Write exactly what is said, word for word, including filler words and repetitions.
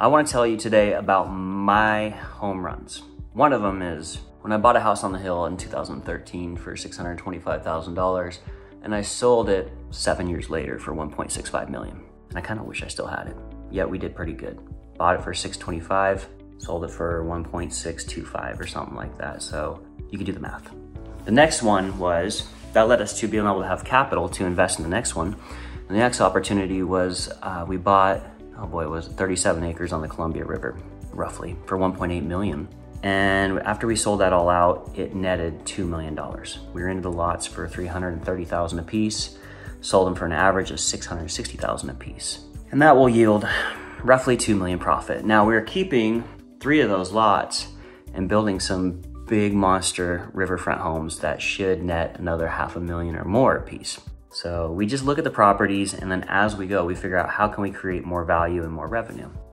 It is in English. I want to tell you today about my home runs. One of them is when I bought a house on the hill in two thousand thirteen for six hundred twenty-five thousand dollars, and I sold it seven years later for one point six five million dollars. And I kind of wish I still had it. Yet we did pretty good. Bought it for six hundred twenty-five thousand dollars, sold it for one point six two five or something like that. So you can do the math. The next one was that led us to being able to have capital to invest in the next one. And the next opportunity was uh, we bought. Oh boy, it was thirty-seven acres on the Columbia River, roughly, for one point eight million dollars. And after we sold that all out, it netted two million dollars. We were into the lots for three hundred thirty thousand dollars a piece, sold them for an average of six hundred sixty thousand dollars a piece. And that will yield roughly two million dollars profit. Now we're keeping three of those lots and building some big monster riverfront homes that should net another half a million or more a piece. So we just look at the properties, and then as we go, we figure out how can we create more value and more revenue.